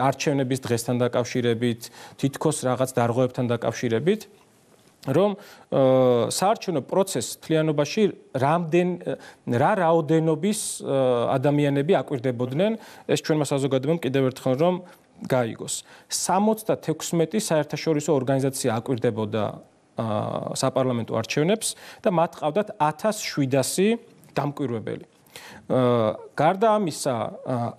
არჩევნების დღესთან დაკავშირებით, თითქოს რაღაც დარღვევებთან დაკავშირებით, რომ საარჩევნო პროცესის თლიანობაში რა რაოდენობის ადამიანები აკვირდებოდნენ, ეს ჩვენმა საზოგადოებამ კიდევ ერთხელ რომ გაიგოს. 76 საერთაშორისო ორგანიზაცია აკვირდებოდა საპარლამენტო არჩევნებს და მათ ყავდათ 1700 დამკვირვებელი. Გარდა ამისა,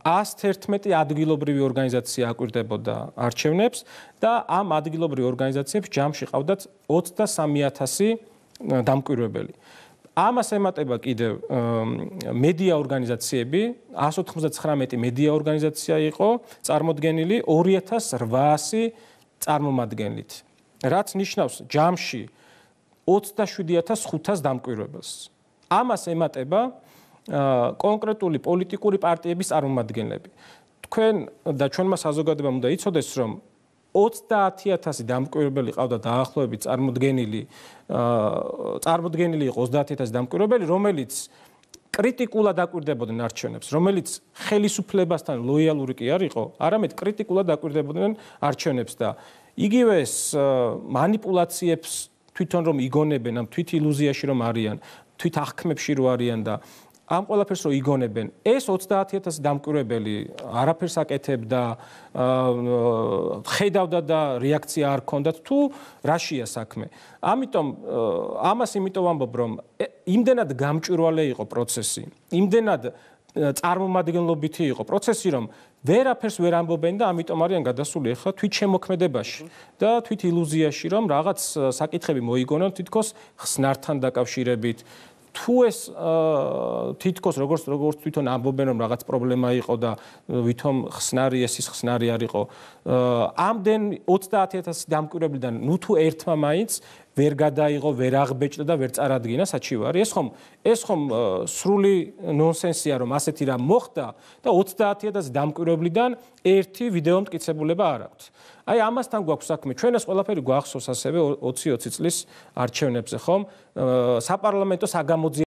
111 ადგილობრივი ორგანიზაცია აკვირდებოდა არჩევნებს და ამ ადგილობრივ ორგანიზაციებს ჯამში ყავდათ 23000 დამკვირვებელი. ამას ემატება კიდევ მედია ორგანიზაციები, 199 მედია ორგანიზაცია იყო წარმოდგენილი 2800 წარმომადგენლით, რაც ნიშნავს ჯამში 27500 დამკვირვებელს. ამას ემატება კონკრეტული პოლიტიკური პარტიების წარმომადგენლები. თქვენ და ჩვენმა საზოგადოებამ უნდა იცოდეს, რომ 30000 დამკვირვებელი ყავდა დაახლოებით წარმოდგენილი იყო 30000 დამკვირვებელი, რომელიც კრიტიკულად აკვირდებოდნენ არჩევნებს, რომელიც ხელისუფლებასთან ლოიალური კი არ იყო, არამედ კრიტიკულად აკვირდებოდნენ არჩევნებს და იგივე ეს манипуляციებს თვითონ რომ იგონებენ, ამ თვით ილუზიაში რომ არიან, თვით აღქმებში რომ არიან და ამ ყველაფერს რო იგონებენ, ეს 30000 დამკვირვებელი არაფერს აკეთებდა, ხედავდა და რეაქცია არ ქონდათ თუ რაშია საქმე. ამიტომ ამას იმიტომ ამბობ, რომ იმდენად გამჭვირვალე იყო პროცესი, იმდენად წარმომადგენლობითი იყო პროცესი, რომ ვერაფერს ვერ ამბობენ და ამიტომ არიან გადასული ახლა თვითშემოქმედებაში და თვით ილუზიაში, რომ რაღაც საკითხები მოიგონონ თითქოს ხსნართან დაკავშირებით. Თუ ეს თითქოს როგორც თვითონ ამბობენ, რომ რაღაც პრობლემა იყო და ვითომ ხსნარი ეს ხსნარი არ იყო. Ამდენ 30000 დამკვირვებელიდან ნუ თუ ერთმა მაინც ვერ გადაიღო, ვერ აღბეჭდა და ვერ წარადგინა საჩივარი. ეს ხომ სრული ნონსენსია, რომ ასეთი რამ მოხდა და 30000 დამკვირვებელიდან ერთი ვიდეო მტკიცებულება არ აქვს. Აი ამასთან გვაქვს საქმე. ჩვენ ეს ყველაფერი გვახსოვს ასევე 2020 წლის არჩევნებზე, ხომ? საპარლამენტო საგამოძიებო